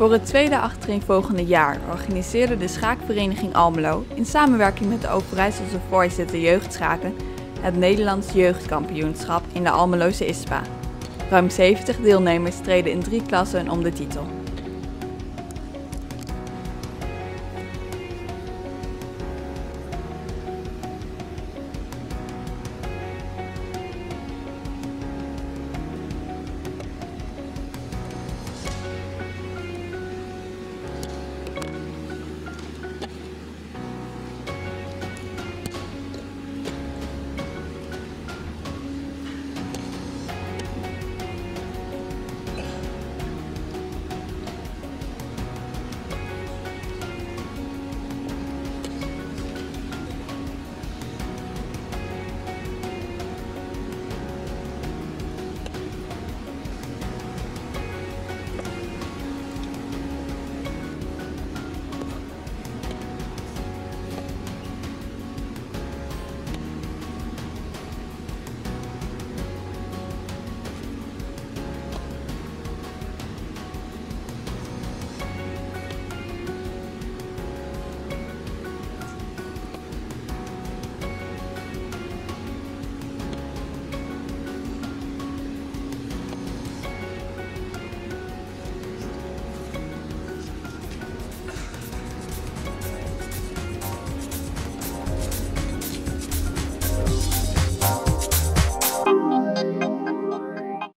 Voor het tweede achtereenvolgende jaar organiseerde de schaakvereniging Almelo in samenwerking met de Overijsselse voorzitter jeugdschaken het Nederlands Jeugdkampioenschap in de Almelose ISPA. Ruim 70 deelnemers treden in 3 klassen om de titel.